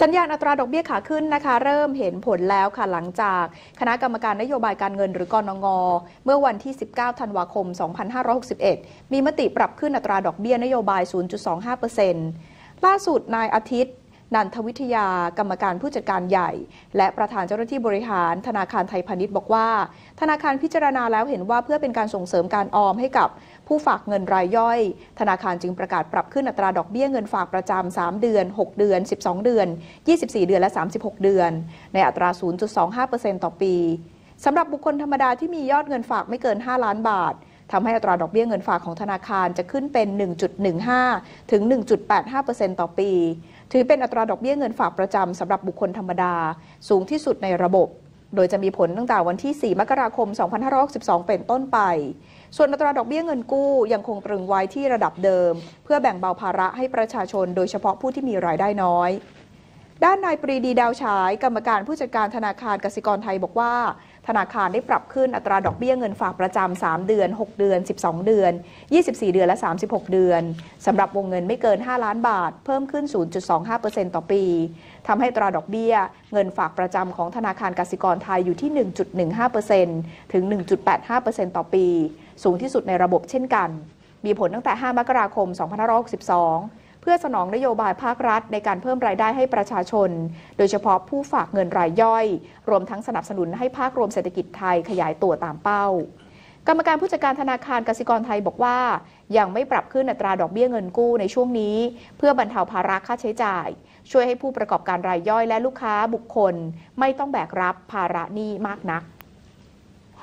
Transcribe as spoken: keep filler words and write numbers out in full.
สัญญาณอัตราดอกเบี้ยขาขึ้นนะคะเริ่มเห็นผลแล้วค่ะหลังจากคณะกรรมการนโยบายการเงินหรือกนง.เมื่อวันที่สิบเก้าธันวาคมสองพันห้าร้อยหกสิบเอ็ดมีมติปรับขึ้นอัตราดอกเบี้ยนโยบาย ศูนย์จุดสองห้าเปอร์เซ็นต์ ล่าสุดนายอาทิตย์นันทวิทยากรรมการผู้จัดการใหญ่และประธานเจ้าหน้าที่บริหารธนาคารไทยพาณิชย์บอกว่าธนาคารพิจารณาแล้วเห็นว่าเพื่อเป็นการส่งเสริมการออมให้กับผู้ฝากเงินรายย่อยธนาคารจึงประกาศปรับขึ้นอัตราดอกเบี้ยเงินฝากประจำสามเดือน หกเดือน สิบสองเดือน ยี่สิบสี่เดือน และสามสิบหกเดือนในอัตรา ศูนย์จุดสองห้าเปอร์เซ็นต์ ต่อปีสำหรับบุคคลธรรมดาที่มียอดเงินฝากไม่เกินห้าล้านบาททำให้อัตราดอกเบี้ยเงินฝากของธนาคารจะขึ้นเป็น หนึ่งจุดหนึ่งห้า ถึง หนึ่งจุดแปดห้าเปอร์เซ็นต์ ต่อปีถือเป็นอัตราดอกเบี้ยเงินฝากประจำสำหรับบุคคลธรรมดาสูงที่สุดในระบบโดยจะมีผลตั้งแต่วันที่สี่มกราคมสองพันห้าร้อยหกสิบสองเป็นต้นไปส่วนอัตราดอกเบี้ยเงินกู้ยังคงตรึงไว้ที่ระดับเดิมเพื่อแบ่งเบาภาระให้ประชาชนโดยเฉพาะผู้ที่มีรายได้น้อยด้านนายปรีดีดาวฉายกรรมการผู้จัดการธนาคารกสิกรไทยบอกว่าธนาคารได้ปรับขึ้นอัตราดอกเบี้ยเงินฝากประจำสามเดือน หกเดือน สิบสองเดือน ยี่สิบสี่เดือน และสามสิบหกเดือนสำหรับวงเงินไม่เกินห้าล้านบาทเพิ่มขึ้น ศูนย์จุดสองห้าเปอร์เซ็นต์ ต่อปีทำให้อัตราดอกเบี้ยเงินฝากประจำของธนาคารกสิกรไทยอยู่ที่ หนึ่งจุดหนึ่งห้าเปอร์เซ็นต์ ถึง หนึ่งจุดแปดห้าเปอร์เซ็นต์ ต่อปีสูงที่สุดในระบบเช่นกันมีผลตั้งแต่ห้ามกราคมสองพันห้าร้อยหกสิบสองเพื่อสนองนโยบายภาครัฐในการเพิ่มรายได้ให้ประชาชนโดยเฉพาะผู้ฝากเงินรายย่อยรวมทั้งสนับสนุนให้ภาครวมเศรษฐกิจไทยขยายตัวตามเป้ากรรมการผู้จัดการธนาคารกสิกรไทยบอกว่ายังไม่ปรับขึ้นอัตราดอกเบี้ยเงินกู้ในช่วงนี้เพื่อบรรเทาภาระค่าใช้จ่ายช่วยให้ผู้ประกอบการรายย่อยและลูกค้าบุคคลไม่ต้องแบกรับภาระหนี้มากนัก